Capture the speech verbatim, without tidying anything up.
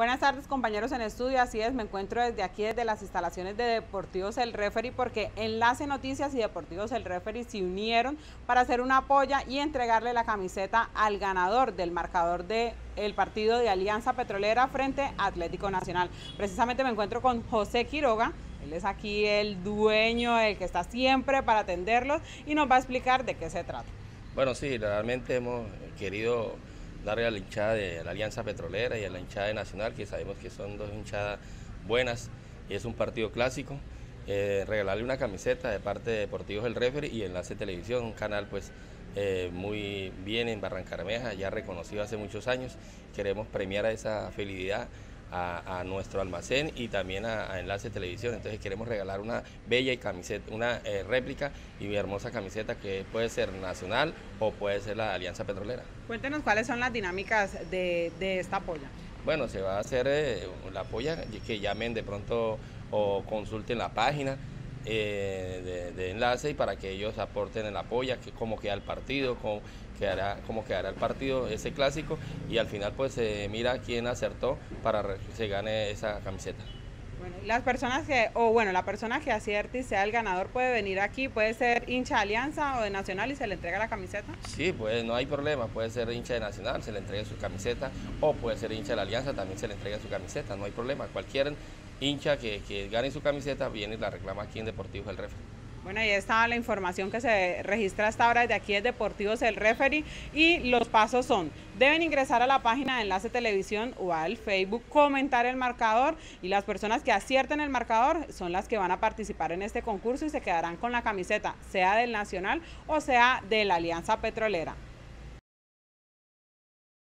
Buenas tardes, compañeros en estudio, así es, me encuentro desde aquí, desde las instalaciones de Deportivos El Réferi, porque Enlace Noticias y Deportivos El Réferi se unieron para hacer una polla y entregarle la camiseta al ganador del marcador de el partido de Alianza Petrolera frente a Atlético Nacional. Precisamente me encuentro con José Quiroga, él es aquí el dueño, el que está siempre para atenderlos y nos va a explicar de qué se trata. Bueno, sí, realmente hemos querido darle a la hinchada de la Alianza Petrolera y a la hinchada de Nacional, que sabemos que son dos hinchadas buenas y es un partido clásico, eh, regalarle una camiseta de parte de Deportivos El Réferi y Enlace Televisión, un canal pues eh, muy bien en Barrancabermeja, ya reconocido hace muchos años. Queremos premiar a esa fidelidad a, a nuestro almacén y también a, a Enlace Televisión, entonces queremos regalar una bella y camiseta, una eh, réplica y una hermosa camiseta que puede ser Nacional o puede ser la Alianza Petrolera. Cuéntenos cuáles son las dinámicas de, de esta polla. Bueno, se va a hacer eh, la polla, que llamen de pronto o consulten la página eh, de, de Enlace y para que ellos aporten en la polla, que cómo queda el partido, cómo quedará, cómo quedará el partido, ese clásico, y al final pues se eh, mira quién acertó para que se gane esa camiseta. Bueno, las personas que, o bueno, la persona que acierte y sea el ganador puede venir aquí, puede ser hincha de Alianza o de Nacional y se le entrega la camiseta. Sí, pues no hay problema, puede ser hincha de Nacional, se le entrega su camiseta, o puede ser hincha de la Alianza, también se le entrega su camiseta, no hay problema. Cualquier hincha que, que gane su camiseta viene y la reclama aquí en Deportivos El Réferi. Bueno, ahí está la información que se registra hasta ahora desde aquí es Deportivos El Réferi, y los pasos son: deben ingresar a la página de Enlace Televisión o al Facebook, comentar el marcador, y las personas que acierten el marcador son las que van a participar en este concurso y se quedarán con la camiseta, sea del Nacional o sea de la Alianza Petrolera.